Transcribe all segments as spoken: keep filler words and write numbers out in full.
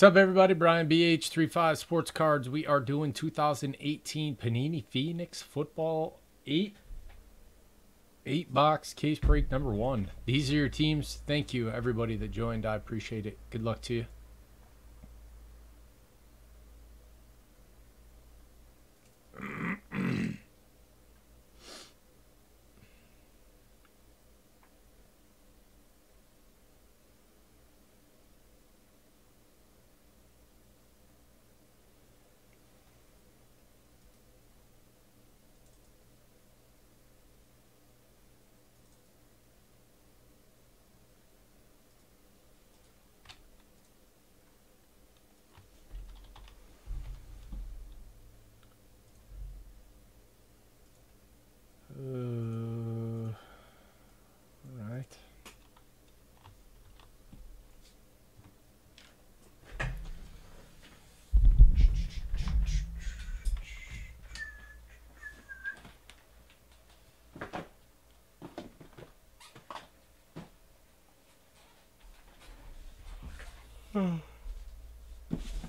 What's up, everybody? Brian B H three five Sports Cards. We are doing two thousand eighteen Panini Phoenix Football eight. Eight box case break number one. These are your teams. Thank you, everybody that joined. I appreciate it. Good luck to you. I'm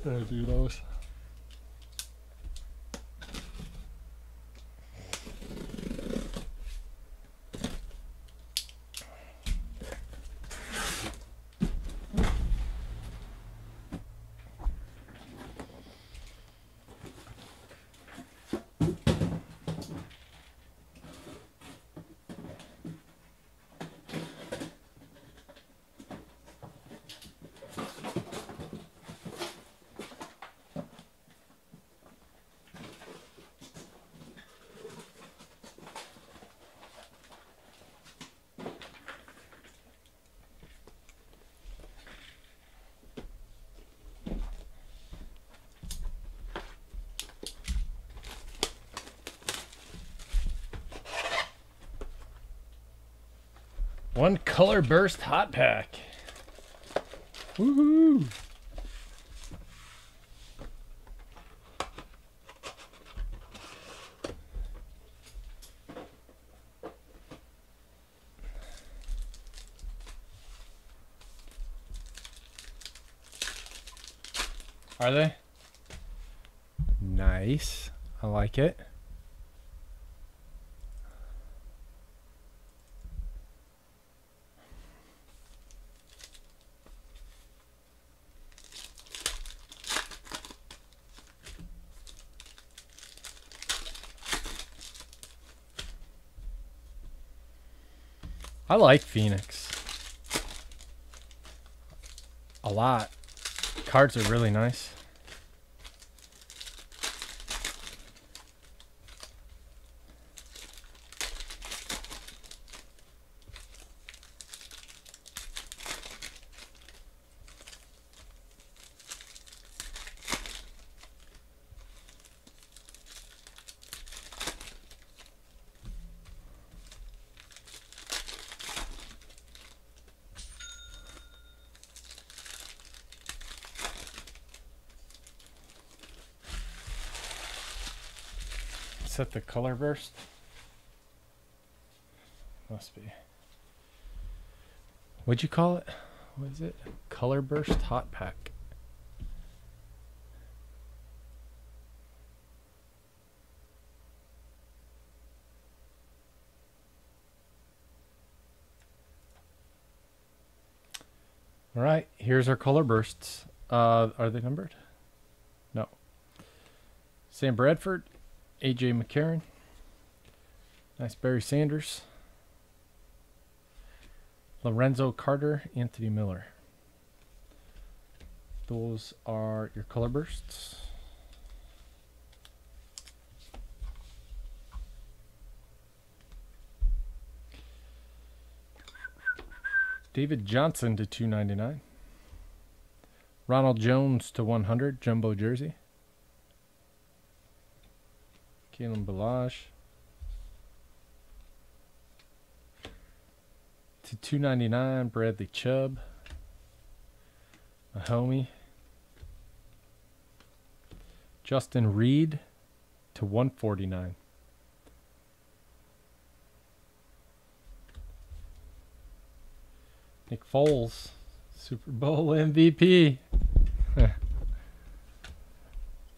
gonna do those. One color burst hot pack. Woohoo! Are they? Nice. I like it. I like Phoenix a lot. Cards are really nice. Set the color burst. Must be. What'd you call it? What is it? Color burst hot pack. All right. Here's our color bursts. Uh, are they numbered? No. Sam Bradford. A J McCarron. Nice Barry Sanders. Lorenzo Carter, Anthony Miller. Those are your color bursts. David Johnson to two ninety-nine. Ronald Jones to one hundred, jumbo jersey. Kalen Balazs to two ninety-nine, Bradley Chubb, my homie. Justin Reed to one forty-nine. Nick Foles, Super Bowl M V P.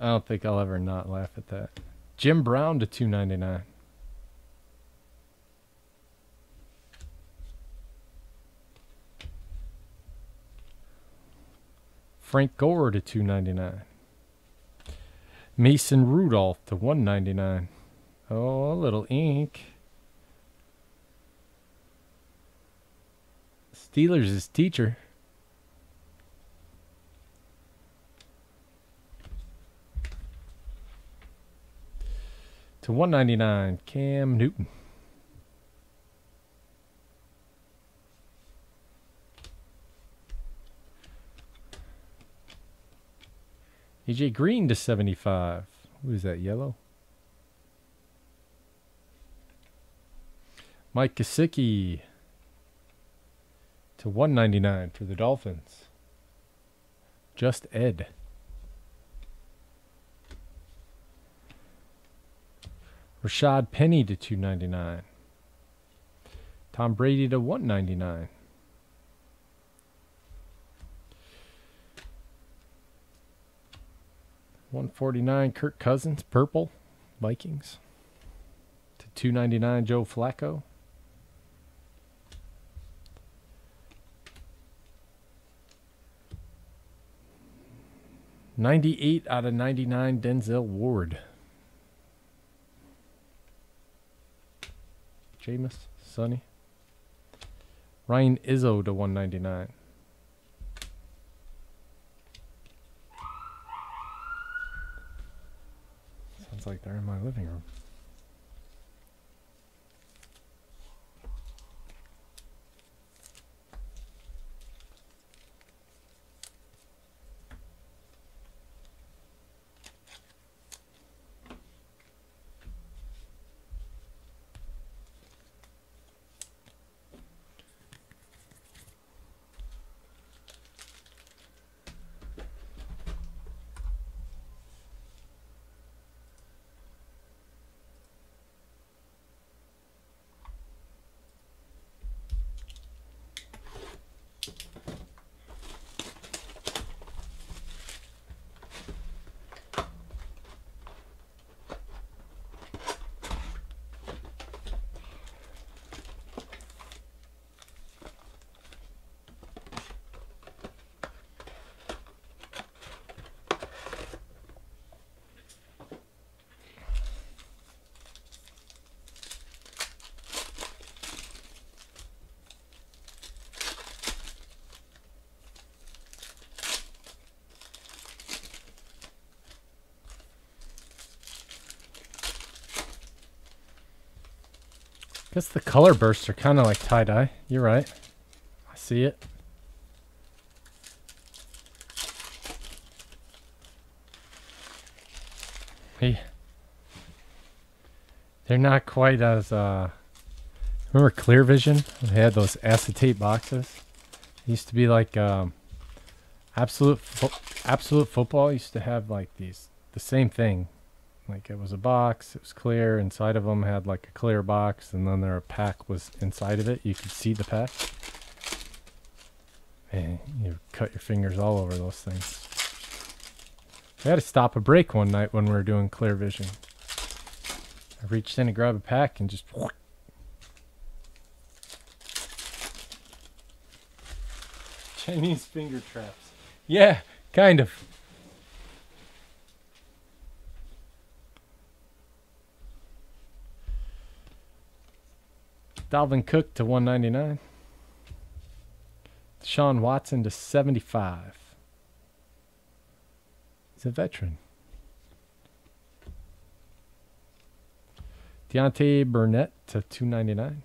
I don't think I'll ever not laugh at that. Jim Brown to two ninety-nine. Frank Gore to two ninety-nine. Mason Rudolph to one ninety-nine. Oh, a little ink. Steelers is teacher. To one ninety-nine, Cam Newton. A J Green to seventy-five. Who is that, yellow? Mike Gesicki to one ninety-nine for the Dolphins. Just Ed. Rashad Penny to two ninety-nine. Tom Brady to one ninety-nine. one forty-nine Kirk Cousins, purple, Vikings. To two ninety-nine Joe Flacco. ninety-eight out of ninety-nine Denzel Ward. Jameis, Sonny. Ryan Izzo to one ninety-nine. Sounds like they're in my living room. I guess the color bursts are kind of like tie-dye. You're right. I see it. Hey. They're not quite as... Uh, remember Clear Vision? They had those acetate boxes. It used to be like... Um, absolute, fo absolute Football used to have like these... The same thing. Like it was a box, it was clear, inside of them had like a clear box, and then their pack was inside of it. You could see the pack. Man, you cut your fingers all over those things. We had to stop a break one night when we were doing Clear Vision. I reached in to grab a pack and just... whoosh. Chinese finger traps. Yeah, kind of. Dalvin Cook to one ninety-nine. Deshaun Watson to seventy-five. He's a veteran. Deontay Burnett to two ninety-nine.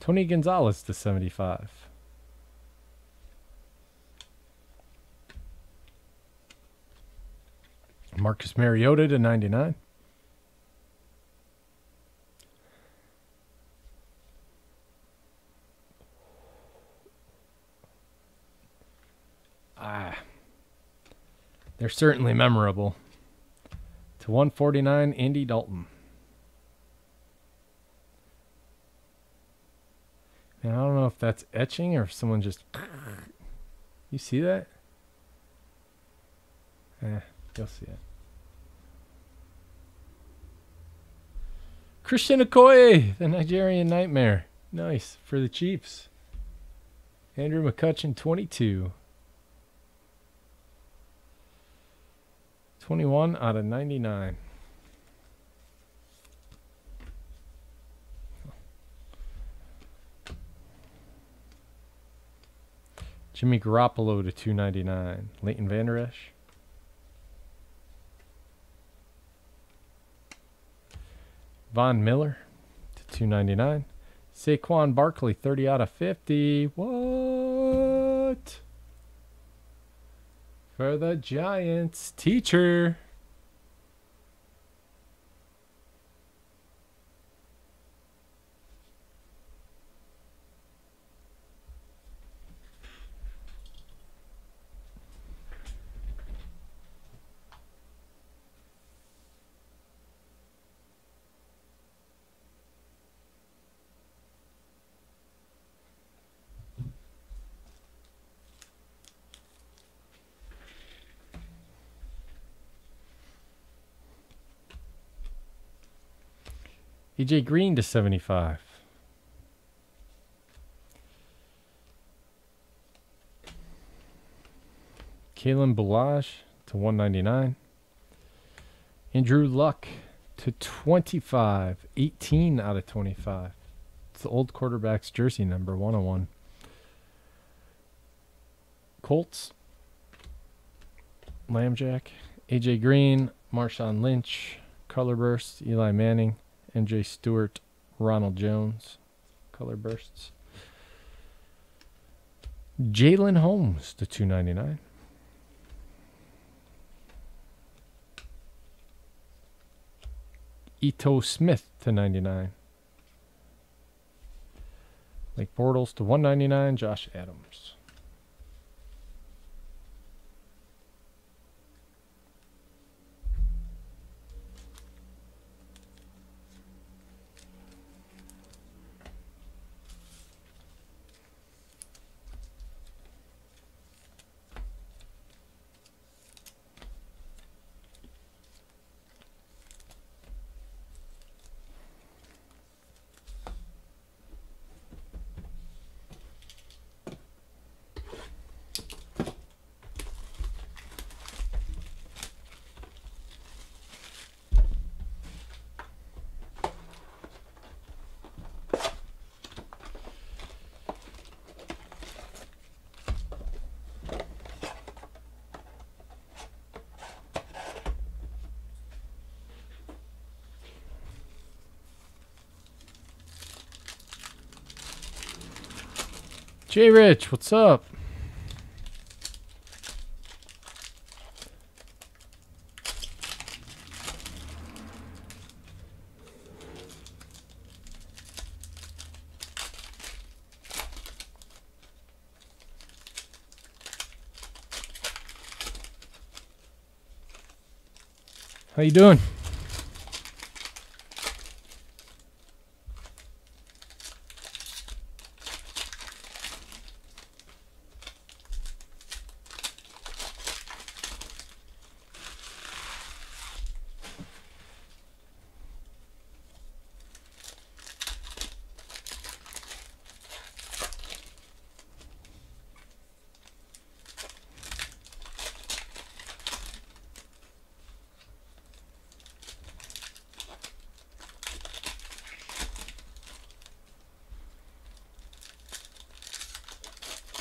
Tony Gonzalez to seventy-five. Marcus Mariota to ninety-nine. Ah. They're certainly memorable. To one forty-nine, Andy Dalton. And I don't know if that's etching or if someone just... You see that? Eh, you'll see it. Christian Okoye, the Nigerian Nightmare. Nice for the Chiefs. Andrew McCutcheon, twenty-two. twenty-one out of ninety-nine. Jimmy Garoppolo to two ninety-nine. Leighton Vander Esch. Von Miller to two ninety-nine. Saquon Barkley, thirty out of fifty. What? For the Giants, teacher. A J. Green to seventy-five. Kalen Balazs to one ninety-nine. Andrew Luck to twenty-five. eighteen out of twenty-five. It's the old quarterback's jersey number, one oh one. Colts. Lambjack. A J. Green. Marshawn Lynch. Color Burst. Eli Manning. M J Stewart, Ronald Jones, color bursts. Jaylen Holmes to two ninety-nine. Ito Smith to ninety-nine. Blake Bortles to one ninety-nine. Josh Adams. Jay Rich, what's up? How you doing?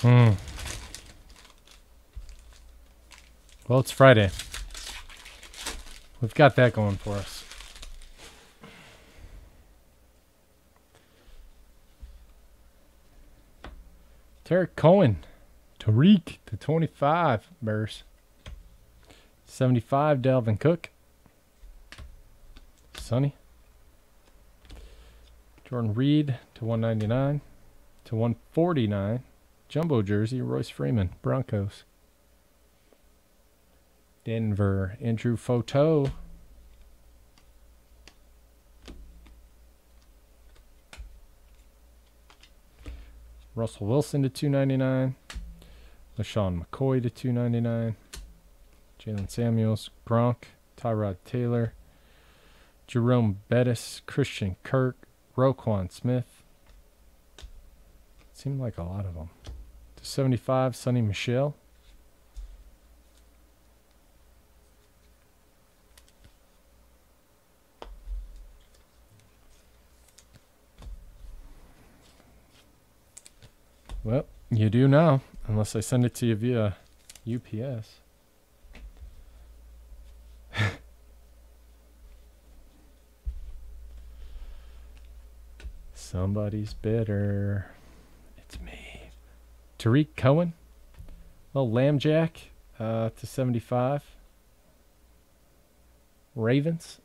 Hmm. Well, it's Friday. We've got that going for us. Tarik Cohen. Tarik to twenty-five. Bears. seventy-five. Dalvin Cook. Sonny. Jordan Reed to one ninety-nine. To one forty-nine. Jumbo jersey, Royce Freeman, Broncos. Denver, Andrew Foteau. Russell Wilson to two ninety-nine. LaShawn McCoy to two ninety-nine. Jalen Samuels, Gronk, Tyrod Taylor, Jerome Bettis, Christian Kirk, Roquan Smith. Seemed like a lot of them. To seventy-five, Sony Michel. Well, you do now, unless I send it to you via U P S. Somebody's bitter. It's me. Tarik Cohen. Little Lambjack uh, to seventy-five. Ravens.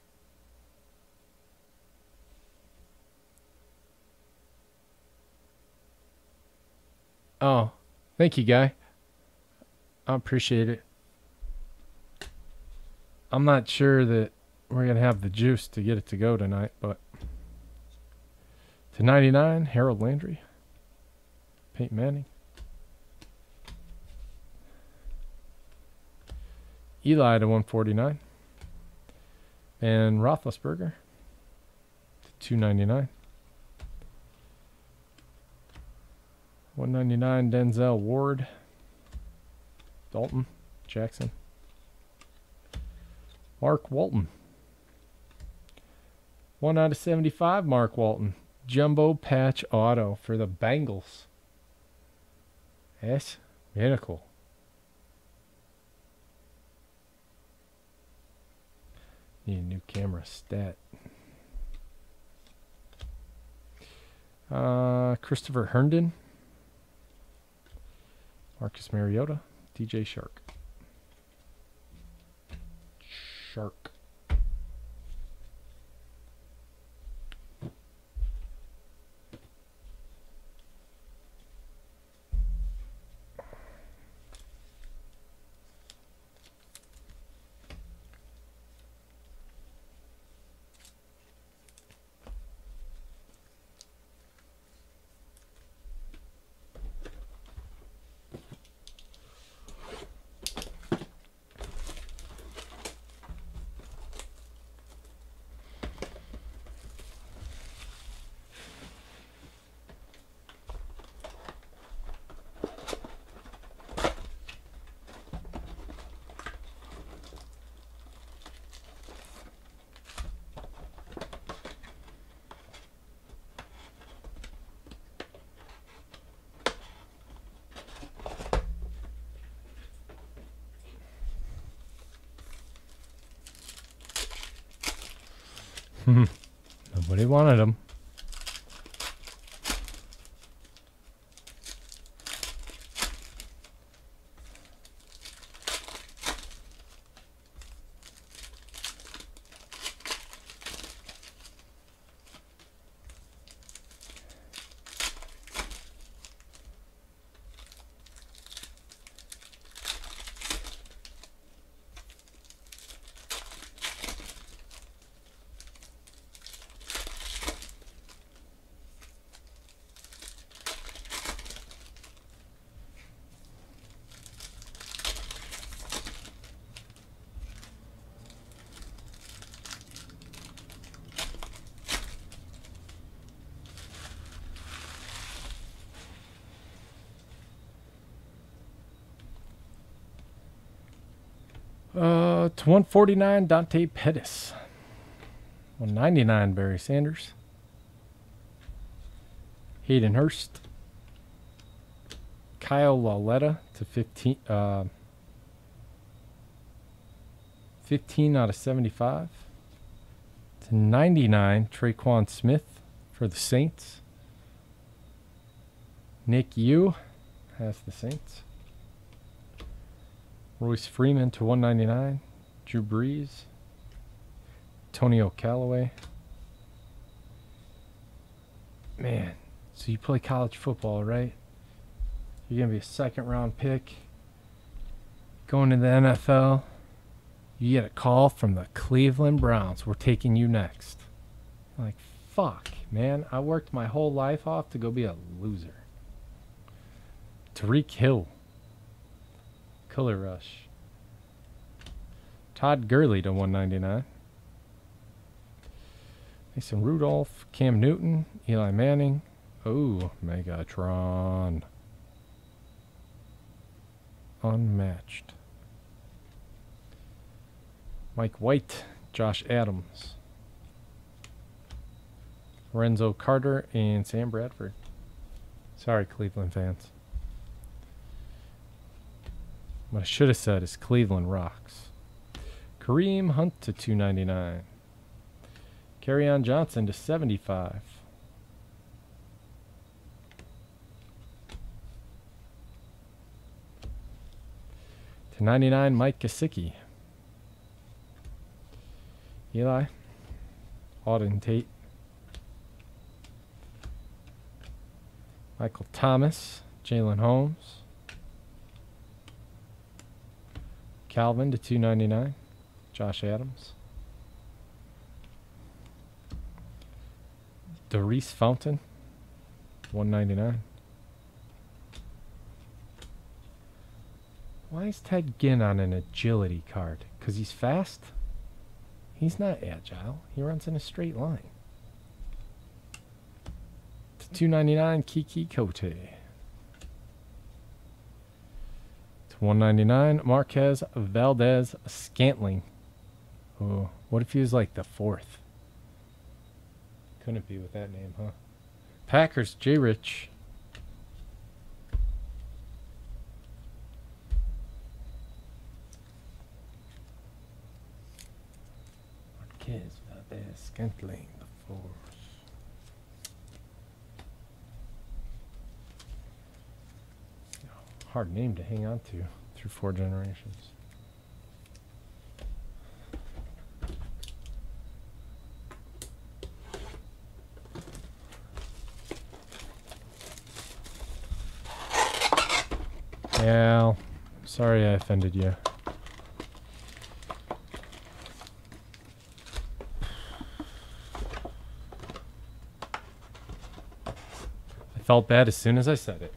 Oh, thank you, guy. I appreciate it. I'm not sure that we're going to have the juice to get it to go tonight, but... To ninety-nine, Harold Landry. Peyton Manning. Eli to one forty-nine. And Roethlisberger to two ninety-nine. one ninety-nine, Denzel Ward. Dalton Jackson. Mark Walton. one out of seventy-five, Mark Walton. Jumbo patch auto for the Bengals. That's medical. Need a new camera stat. Uh, Christopher Herndon. Marcus Mariota. D J Shark. Shark. Nobody wanted them. Uh, to one forty-nine, Dante Pettis. one ninety-nine, Barry Sanders. Hayden Hurst. Kyle Lauletta to fifteen. Uh, fifteen out of seventy-five. To ninety-nine, Traquan Smith for the Saints. Nick Yu has the Saints. Royce Freeman to one ninety-nine. Drew Brees. Antonio Callaway. Man, so you play college football, right? You're going to be a second round pick. Going to the N F L. You get a call from the Cleveland Browns. We're taking you next. I'm like, fuck, man. I worked my whole life off to go be a loser. Tarik Hill. Color Rush. Todd Gurley to one ninety-nine. Mason Rudolph, Cam Newton, Eli Manning. Oh, Megatron. Unmatched. Mike White, Josh Adams, Lorenzo Carter, and Sam Bradford. Sorry, Cleveland fans. What I should have said is Cleveland rocks. Kareem Hunt to two ninety-nine. Kerryon Johnson to seventy-five. To ninety-nine, Mike Gesicki. Eli. Auden Tate. Michael Thomas. Jaylen Holmes. Calvin to two ninety-nine. Josh Adams. Darius Fountain. one ninety-nine. Why is Ted Ginn on an agility card? Because he's fast? He's not agile. He runs in a straight line. To two ninety-nine, Kiki Cote. To one ninety-nine, Marquez Valdez Scantling. Oh, what if he was like the fourth? Couldn't be with that name, huh? Packers J. Rich. Kids out there Scantling the force. Hard name to hang on to through four generations. Al, sorry I offended you. Felt bad as soon as I said it.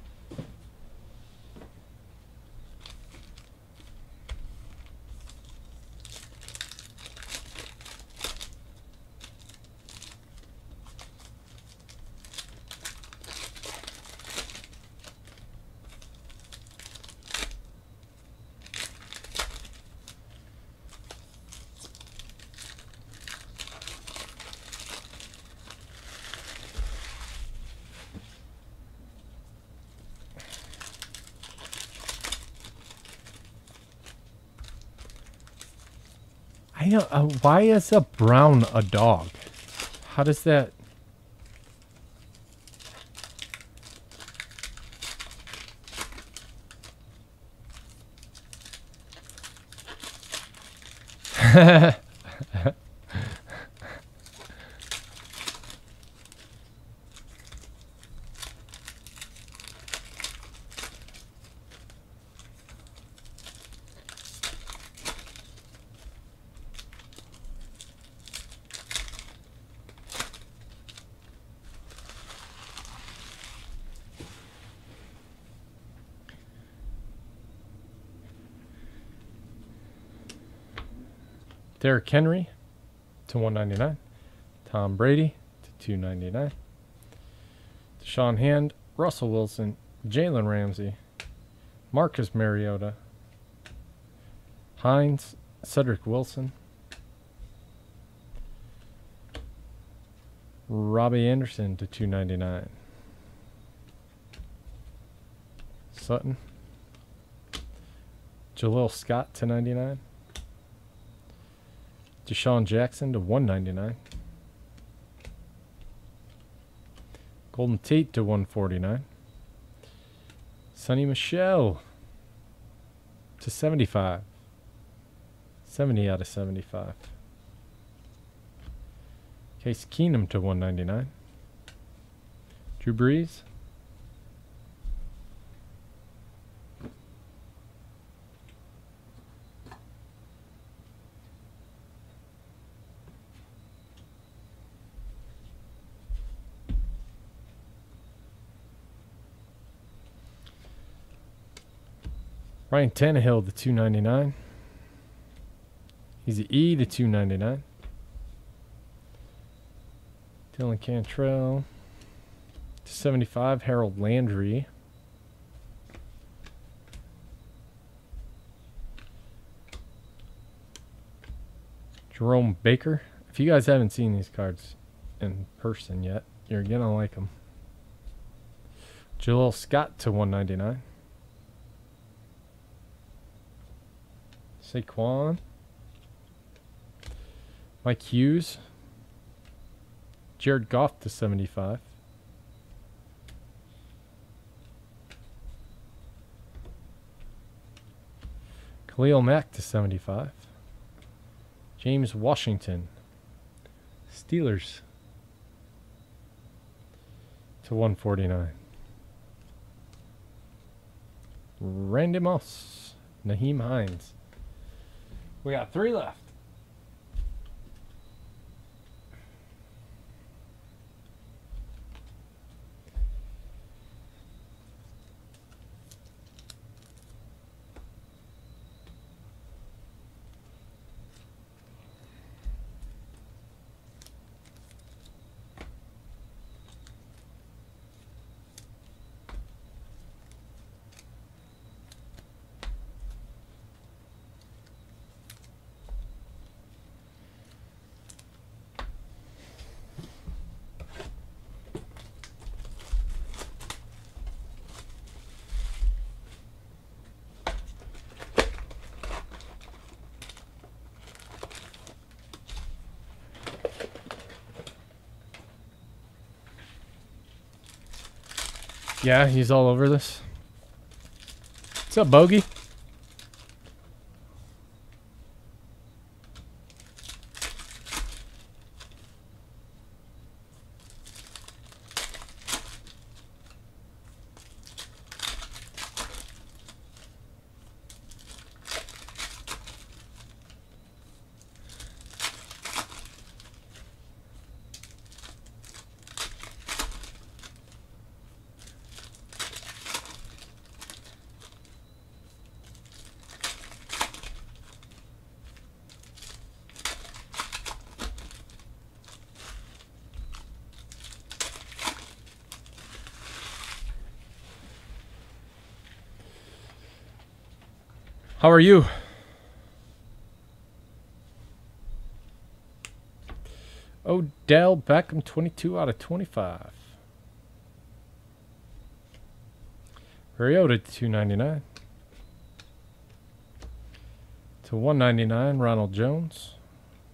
Uh, why is a brown a dog? How does that... Derrick Henry to one ninety-nine. Tom Brady to two ninety-nine. Deshaun Hand, Russell Wilson, Jalen Ramsey, Marcus Mariota, Hines, Cedric Wilson, Robbie Anderson to two ninety-nine. Sutton, Jalil Scott to ninety-nine. Deshaun Jackson to one ninety-nine. Golden Tate to one forty-nine. Sony Michel to seventy-five. seventy out of seventy-five. Case Keenum to one ninety-nine. Drew Brees. Ryan Tannehill to two ninety-nine. He's an E to two ninety-nine. Dylan Cantrell to seventy-five. Harold Landry. Jerome Baker. If you guys haven't seen these cards in person yet, you're gonna like them. Jaleel Scott to one ninety-nine. Saquon. Mike Hughes. Jared Goff to seventy-five. Khalil Mack to seventy-five. James Washington. Steelers. To one forty-nine. Randy Moss. Naheem Hines. We got three left. Yeah, he's all over this. What's up, Bogey? How are you? Odell Beckham, twenty-two out of twenty-five. Mariota to two ninety-nine. To one ninety-nine, Ronald Jones.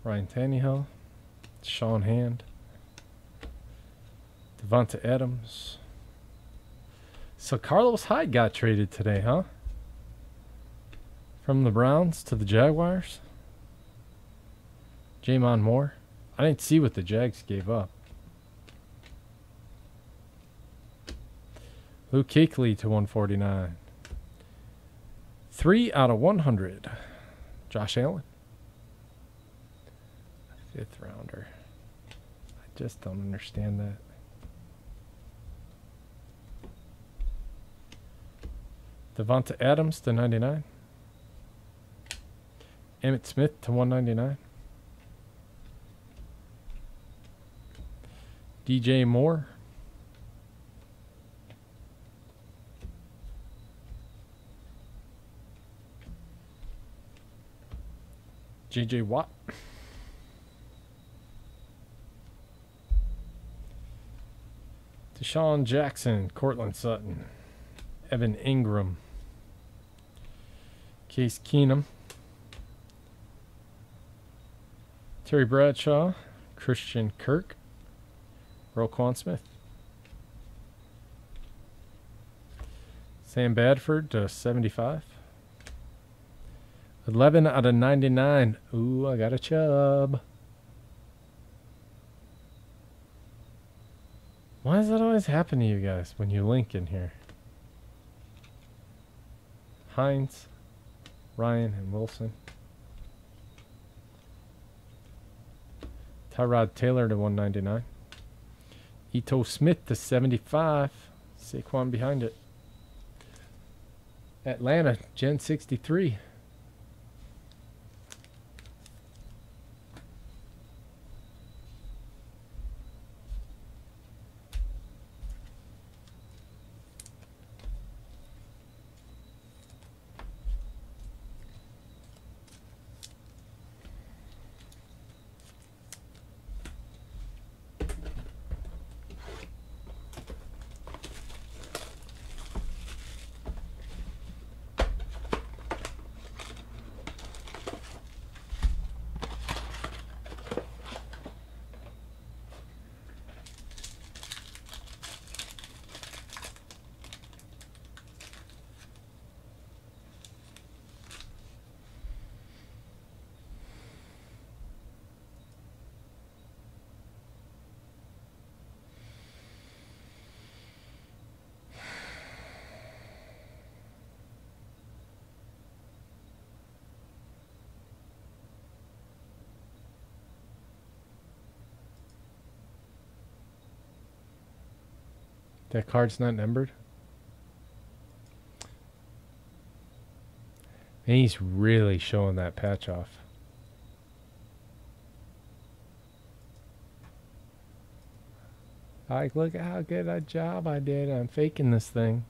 Ryan Tannehill. Sean Hand. Devonta Adams. So Carlos Hyde got traded today, huh? From the Browns to the Jaguars. Jamon Moore. I didn't see what the Jags gave up. Luke Kuechly to one forty-nine. three out of one hundred. Josh Allen. Fifth rounder. I just don't understand that. Devonta Adams to ninety-nine. Emmitt Smith to one ninety-nine. D J Moore. J J Watt. Deshaun Jackson. Cortland Sutton. Evan Ingram. Case Keenum. Terry Bradshaw, Christian Kirk, Roquan Smith. Sam Bradford to seventy-five. eleven out of ninety-nine. Ooh, I got a chub. Why does that always happen to you guys when you link in here? Hines, Ryan, and Wilson. Tyrod Taylor to one ninety-nine. Ito Smith to seventy-five. Saquon behind it. Atlanta, Gen sixty-three. That card's not numbered. And he's really showing that patch off. Like, look how good a job I did on faking this thing.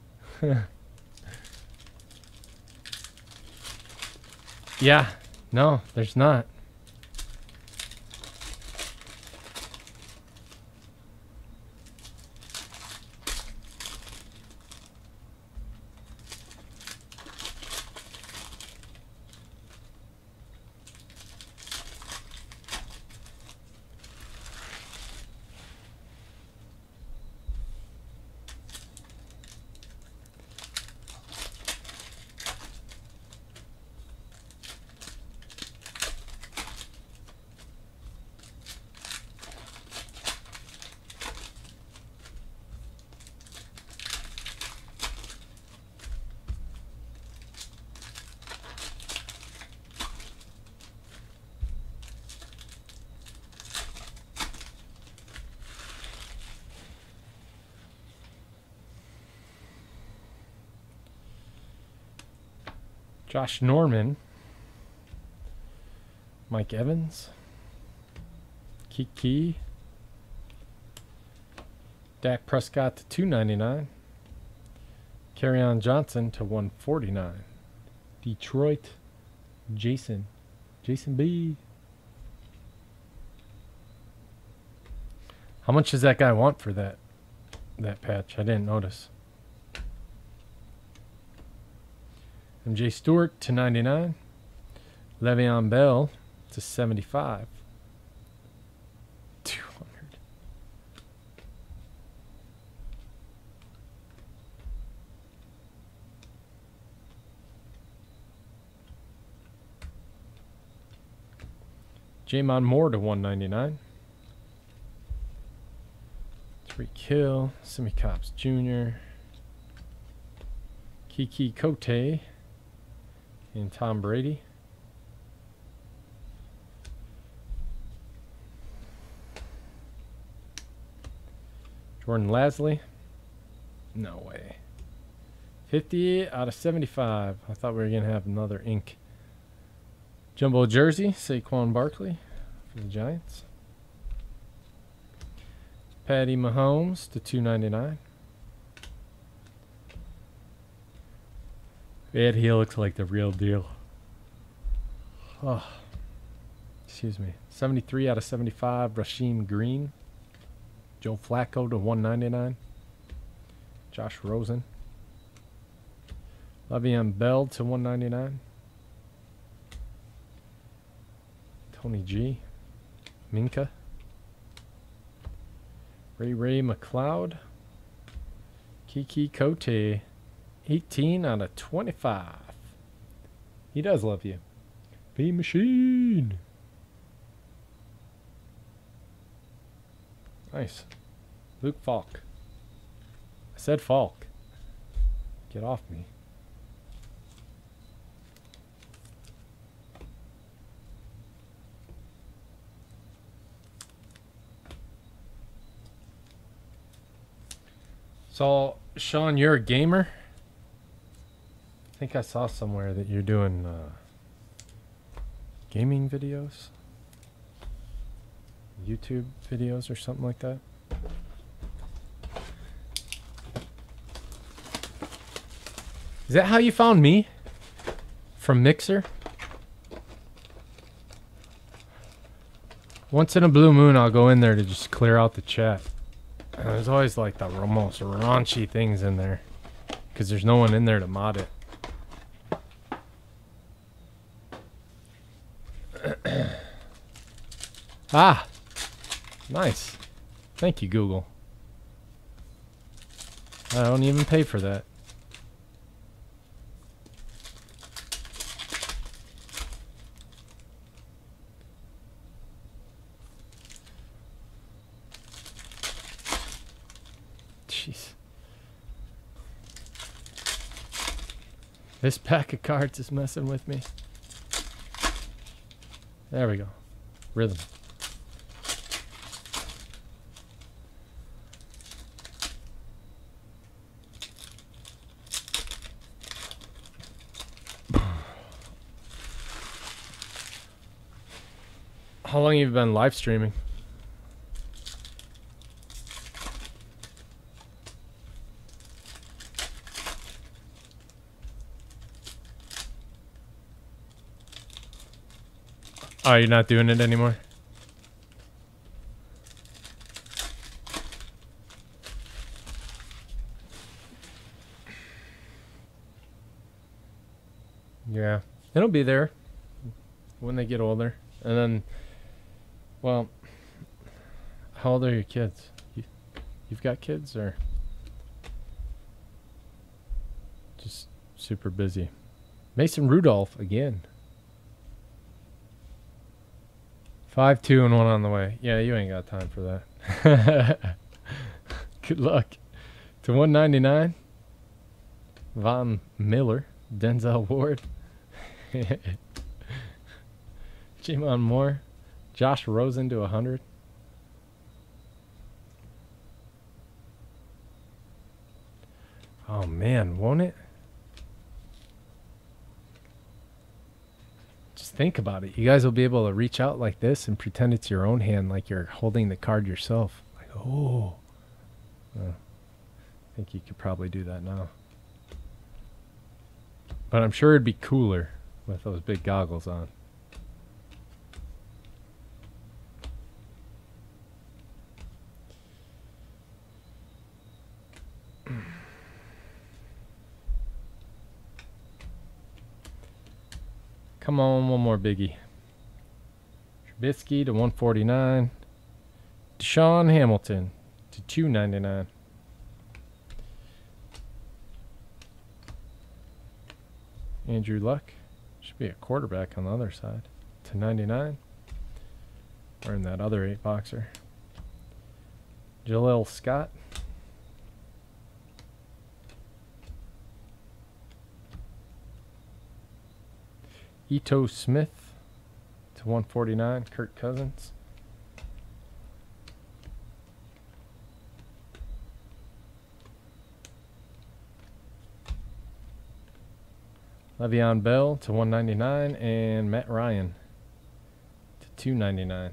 Yeah, no, there's not. Josh Norman, Mike Evans, Kiki, Dak Prescott to two ninety-nine, Kerryon Johnson to one forty-nine, Detroit, Jason, Jason B. How much does that guy want for that, that patch? I didn't notice. M J Stewart to ninety-nine. Le'Veon Bell to seventy-five. two hundred. Jamon Moore to one ninety-nine. Tyreek Hill, Simi Copps Junior, Kiki Cote, and Tom Brady. Jordan Lasley. No way. fifty-eight out of seventy-five. I thought we were going to have another ink. Jumbo jersey, Saquon Barkley for the Giants. Patty Mahomes to two ninety-nine. Man, he looks like the real deal. Oh, excuse me. seventy-three out of seventy-five. Rasheem Green. Joe Flacco to one ninety-nine. Josh Rosen. Le'Veon Bell to one ninety-nine. Tony G. Minka. Ray Ray McLeod. Kiki Cote. eighteen out of twenty-five. He does love you. B Machine. Nice. Luke Falk. I said Falk. Get off me. So, Sean, you're a gamer? I think I saw somewhere that you're doing uh, gaming videos, YouTube videos or something like that. Is that how you found me? From Mixer? Once in a blue moon, I'll go in there to just clear out the chat. And there's always like the most raunchy things in there. Because there's no one in there to mod it. Ah! Nice. Thank you, Google. I don't even pay for that. This pack of cards is messing with me. There we go. Rhythm. How long have you been live streaming? Oh, you're not doing it anymore? Yeah. It'll be there when they get older. And then, well, how old are your kids? You, you've got kids or just super busy? Mason Rudolph again. Five, two, and one on the way. Yeah, you ain't got time for that. Good luck. To one ninety-nine, Von Miller, Denzel Ward, Jimon Moore, Josh Rosen to one hundred. Oh, man, won't it? Think about it. You guys will be able to reach out like this and pretend it's your own hand, like you're holding the card yourself. Like, oh. Well, I think you could probably do that now. But I'm sure it'd be cooler with those big goggles on. Come on, one more biggie. Trubisky to one forty-nine. Deshaun Hamilton to two ninety-nine. Andrew Luck. Should be a quarterback on the other side. To ninety-nine. Or in that other eight boxer. Jalil Scott. Ito Smith to one forty-nine, Kirk Cousins. Le'Veon Bell to one ninety-nine, and Matt Ryan to two ninety-nine.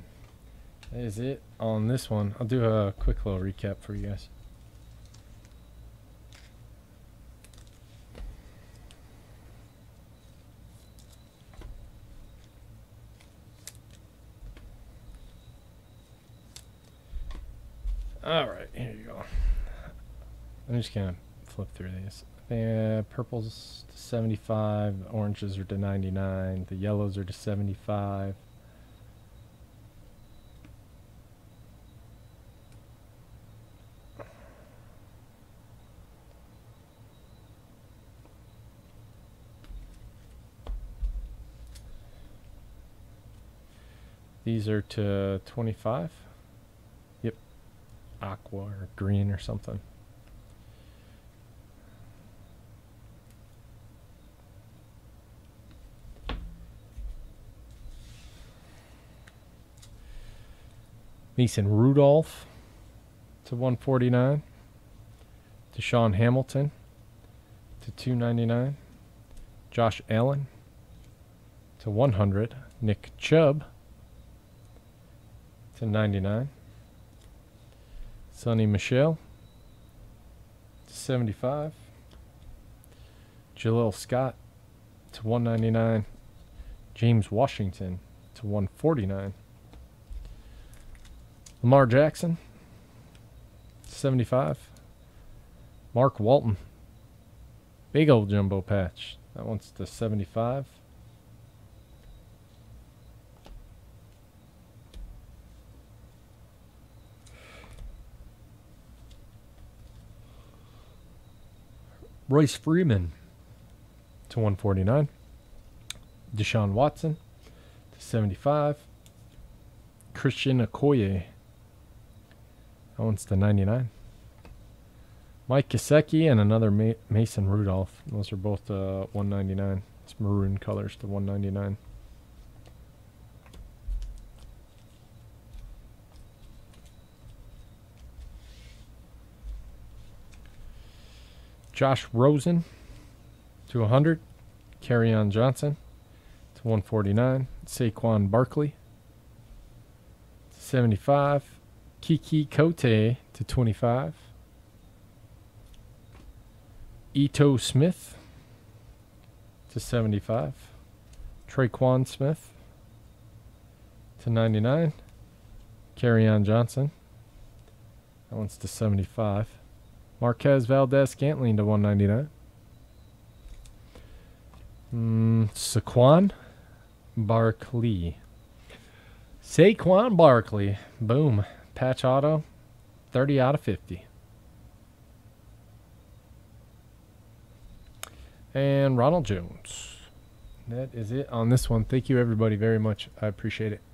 That is it on this one. I'll do a quick little recap for you guys. Alright, here you go. I'm just going to flip through these. Uh, purples to seventy-five, the oranges are to ninety-nine, the yellows are to seventy-five. These are to twenty-five. Aqua or green or something. Mason Rudolph to one forty-nine. Deshaun Hamilton to two ninety-nine. Josh Allen to one hundred. Nick Chubb to ninety-nine. Sony Michel to seventy-five. Jalil Scott to one ninety-nine. James Washington to one forty-nine. Lamar Jackson to seventy-five. Mark Walton. Big old jumbo patch. That one's to seventy-five. Royce Freeman to one forty-nine. Deshaun Watson to seventy-five. Christian Okoye. That one's to ninety-nine. Mike Gesicki and another Ma Mason Rudolph. Those are both uh, one ninety-nine. It's maroon colors to one ninety-nine. Josh Rosen to one hundred. Kerryon Johnson to one forty-nine. Saquon Barkley to seventy-five. Kiki Cote to twenty-five. Ito Smith to seventy-five. Tre'Quan Smith to ninety-nine. Kerryon Johnson. That one's to seventy-five. Marquez Valdes-Scantling to one ninety-nine. Mm, Saquon Barkley. Saquon Barkley. Boom. Patch auto. thirty out of fifty. And Ronald Jones. That is it on this one. Thank you, everybody, very much. I appreciate it.